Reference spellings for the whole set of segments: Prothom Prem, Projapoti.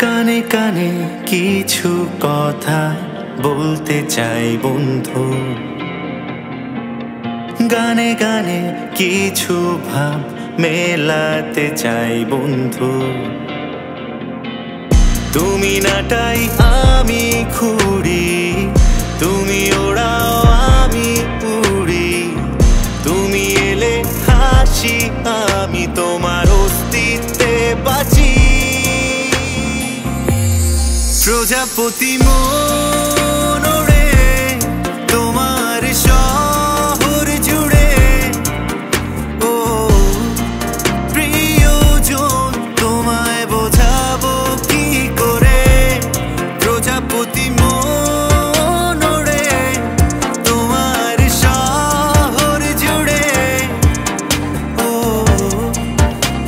काने काने किछु कथा बोलते चाइ बंधु गाने गाने किछु भाव मेलाते चाइ बंधु तुमी नाटाई आमी खुड़ी तुमी ओड़ाओ आमी उड़ी तुमी एले हासि आमी तोमार अस्तित्वे बाँची प्रजापति मोनोरे तोमार शहर जुड़े ओ प्रियजन तोमाय बोझाबो की करे प्रजापति मोनोरे तोमार शहर जुड़े ओ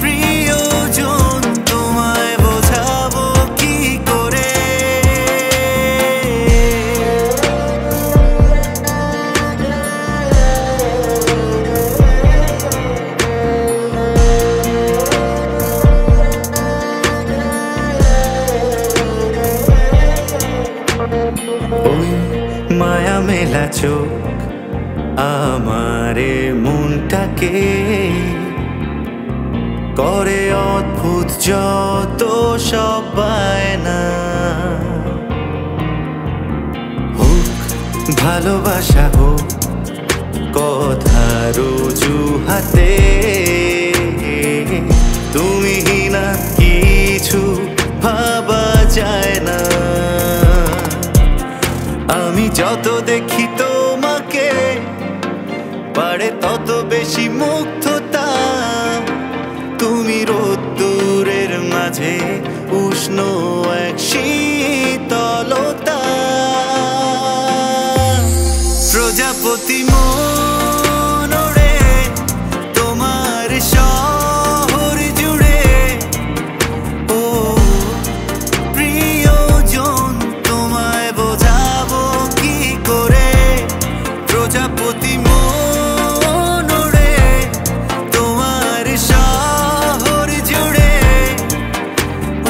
प्रियजन तोमाय बोझाबो की करे माया मेला चोख आमारे मुनटाके करे अद्भुत जतो सब बायना होक भालोबाशा होक कथार अजुहाते तुमी हिना किछु भाबा जाय ना जतो देखी तोमाके पारे ततो बेशी मुग्धता तुमी रोद्दुरेर माझे उष्ण एक शीतलता प्रजापति मोनोरे तोमार शहर जुड़े ओ प्रियजन तोमाय बोझाबो प्रजापति मोनोरे तोमार शहर जुड़े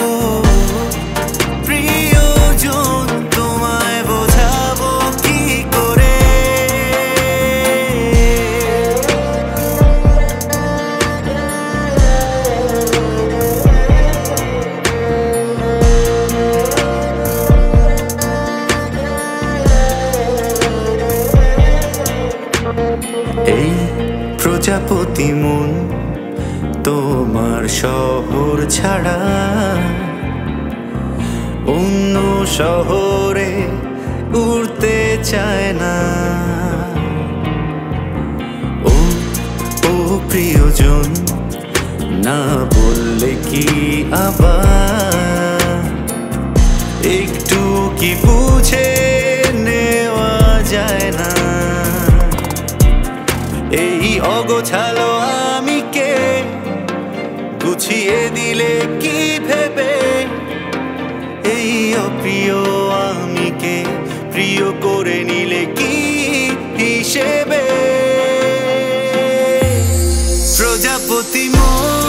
ओ प्रियजन तोमाय बोझाबो की करे प्रजापति मन तोमार शहर छाड़ा अन्य शहरे उड़ते चाय ना ओ प्रियजन ना बोलले कि आबार एकटू की बुझे नेवा जाय ना अगोछालो आमी के गुछिए दिले की भेबे अप्रिय आमी के प्रिय करे निले की हिसेबे प्रजापति मोर